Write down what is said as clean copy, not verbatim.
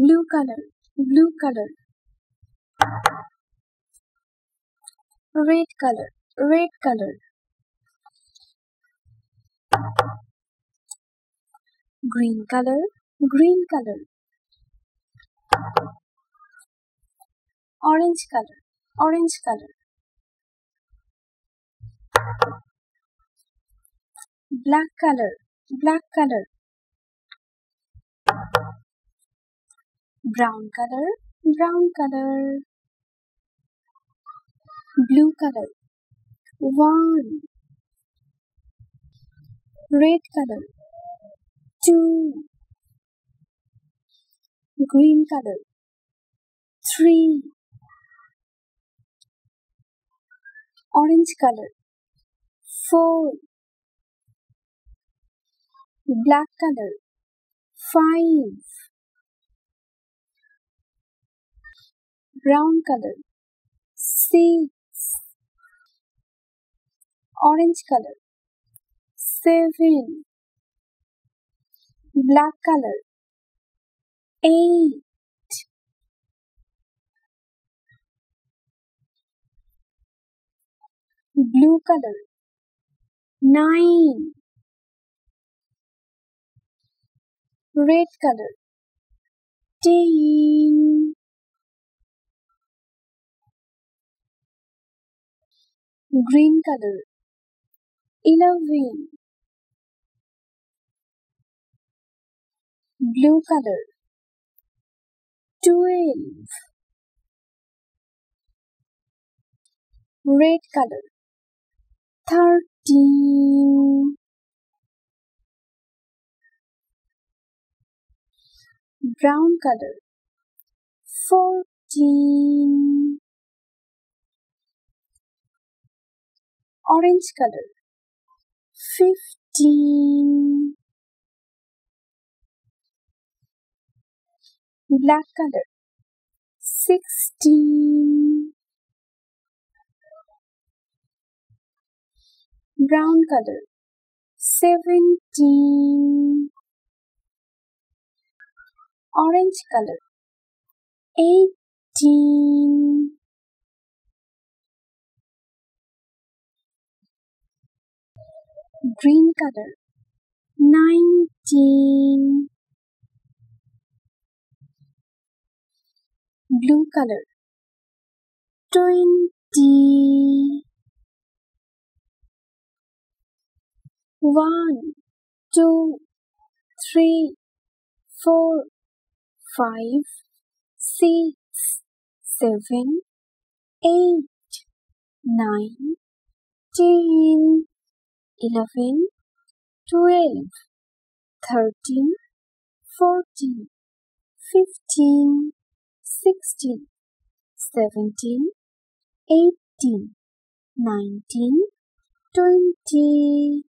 Blue color, blue color. Red color, red color. Green color, green color. Orange color, orange color. Black color, black color. Brown color, brown color. Blue color, one. Red color, two. Green color, three. Orange color, four. Black color, five. Brown color, six. Orange color, seven. Black color, eight. Blue color, nine. Red color, 10. Green color, 11. Blue color, 12. Red color, 13. Brown color, 14. Orange color, 15. Black color, 16. Brown color, 17. Orange color, 18. Green color, 19. Blue color, 20. 1, 2, 3, 4. 5, 6, 7, 8, 9, 10, 11, 12, 13, 14, 15, 16, 17, 18, 19, 20.